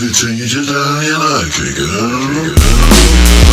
give it to you just how you like it, girl.